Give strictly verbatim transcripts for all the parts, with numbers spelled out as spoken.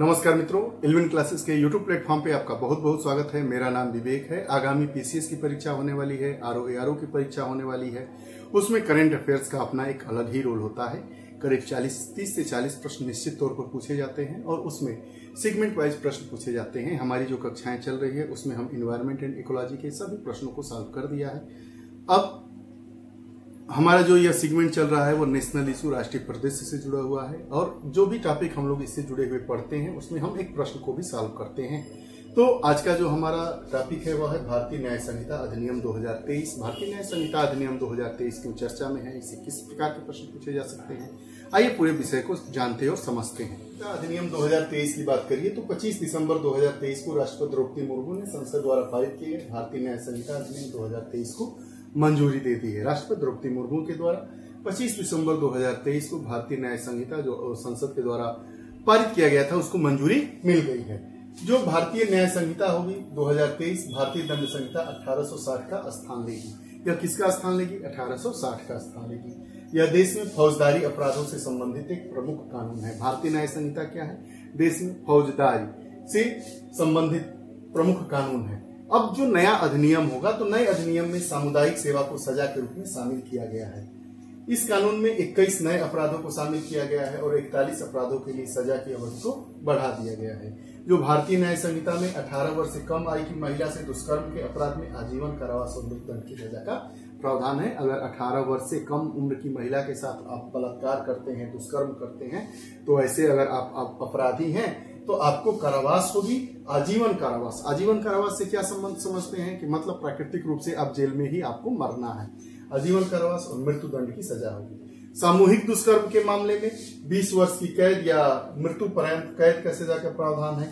नमस्कार मित्रों, Elvin classes के यूट्यूब प्लेटफॉर्म पे आपका बहुत बहुत स्वागत है। मेरा नाम विवेक है। आगामी पीसीएस की परीक्षा होने वाली है, आरओ एआरओ की परीक्षा होने वाली है, उसमें करंट अफेयर्स का अपना एक अलग ही रोल होता है। करीब चालीस तीस से चालीस प्रश्न निश्चित तौर पर पूछे जाते हैं और उसमें सेगमेंट वाइज प्रश्न पूछे जाते हैं। हमारी जो कक्षाएं चल रही है उसमें हम इन्वायरमेंट एंड इकोलॉजी के सभी प्रश्नों को सॉल्व कर दिया है। अब हमारा जो यह सेगमेंट चल रहा है वो नेशनल इशू राष्ट्रीय परिदृश्य से जुड़ा हुआ है और जो भी टॉपिक हम लोग इससे जुड़े हुए पढ़ते हैं उसमें हम एक प्रश्न को भी सॉल्व करते हैं। तो आज का जो हमारा टॉपिक है वह है भारतीय न्याय संहिता अधिनियम दो हजार तेईस। भारतीय न्याय संहिता अधिनियम दो हजार तेईस की चर्चा में है, इससे किस प्रकार के प्रश्न पूछे जा सकते हैं, आइए पूरे विषय को जानते और समझते हैं। अधिनियम दो हजार तेईस की बात करिए तो पच्चीस दिसंबर दो हजार तेईस को राष्ट्रपति द्रौपदी मुर्मू ने संसद द्वारा पारित किए भारतीय न्याय संहिता अधिनियम दो हजार तेईस को मंजूरी दे दी है। राष्ट्रपति द्रौपदी मुर्मू के द्वारा पच्चीस दिसंबर दो हजार तेईस को भारतीय न्याय संहिता जो संसद के द्वारा पारित किया गया था उसको मंजूरी मिल गई है। जो भारतीय न्याय संहिता होगी दो हजार तेईस भारतीय दंड संहिता अठारह सौ साठ का स्थान लेगी। यह किसका स्थान लेगी? अठारह सौ साठ का स्थान लेगी। यह देश में फौजदारी अपराधों से संबंधित एक प्रमुख कानून है। भारतीय न्याय संहिता क्या है? देश में फौजदारी से संबंधित प्रमुख कानून है। अब जो नया अधिनियम होगा तो नए अधिनियम में सामुदायिक सेवा को सजा के रूप में शामिल किया गया है। इस कानून में इक्कीस नए अपराधों को शामिल किया गया है और इकतालीस अपराधों के लिए सजा की अवधि को बढ़ा दिया गया है। जो भारतीय न्याय संहिता में अठारह वर्ष से कम आयु की महिला से दुष्कर्म के अपराध में आजीवन कारावास और मृत्युदंड की सजा का प्रावधान है। अगर अठारह वर्ष से कम उम्र की महिला के साथ आप बलात्कार करते हैं, दुष्कर्म करते हैं, तो ऐसे अगर आप, आप अपराधी हैं तो आपको कारावास होगी, आजीवन कारावास। आजीवन कारावास से क्या संबंध समझते हैं कि मतलब प्राकृतिक रूप से आप जेल में ही आपको मरना है। आजीवन कारावास और मृत्युदंड की सजा होगी। सामूहिक दुष्कर्म के मामले में बीस वर्ष की कैद या मृत्यु पर्यंत कैद का सजा का प्रावधान है।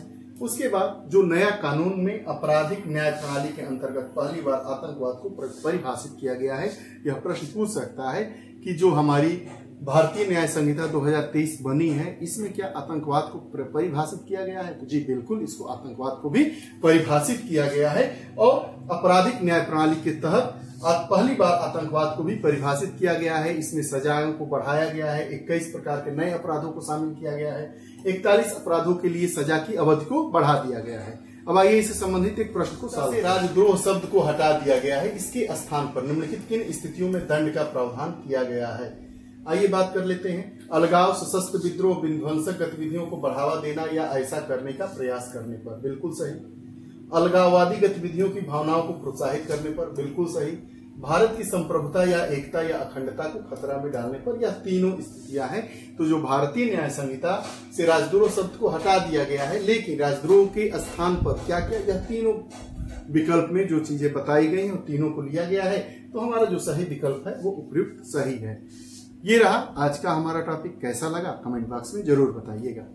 उसके बाद जो नया कानून में आपराधिक न्याय प्रणाली के अंतर्गत पहली बार आतंकवाद को परिभाषित किया गया है। यह प्रश्न पूछ सकता है कि जो हमारी भारतीय न्याय संहिता दो हजार तेईस बनी है इसमें क्या आतंकवाद को परिभाषित किया गया है? तो जी बिल्कुल, इसको आतंकवाद को भी परिभाषित किया गया है और आपराधिक न्याय प्रणाली के तहत आज पहली बार आतंकवाद को भी परिभाषित किया गया है। इसमें सजाओं को बढ़ाया गया है, इक्कीस प्रकार के नए अपराधों को शामिल किया गया है, इकतालीस अपराधों के लिए सजा की अवधि को बढ़ा दिया गया है। अब आइए इससे संबंधित एक प्रश्न को साथ राजद्रोह शब्द को हटा दिया गया है। इसके स्थान पर निम्नलिखित किन स्थितियों में दंड का प्रावधान किया गया है, आइए बात कर लेते हैं। अलगाव, सशस्त्र विद्रोह, विध्वंसक गतिविधियों को बढ़ावा देना या ऐसा करने का प्रयास करने पर, बिल्कुल सही। अलगाववादी गतिविधियों की भावनाओं को प्रोत्साहित करने पर, बिल्कुल सही। भारत की संप्रभुता या एकता या अखंडता को खतरा में डालने पर, यह तीनों स्थितियां हैं। तो जो भारतीय न्याय संहिता से राजद्रोह शब्द को हटा दिया गया है लेकिन राजद्रोह के स्थान पर क्या क्या यह तीनों विकल्प में जो चीजें बताई गई हैं तीनों को लिया गया है। तो हमारा जो सही विकल्प है वो उपयुक्त सही है। ये रहा आज का हमारा टॉपिक। कैसा लगा कमेंट बॉक्स में जरूर बताइएगा।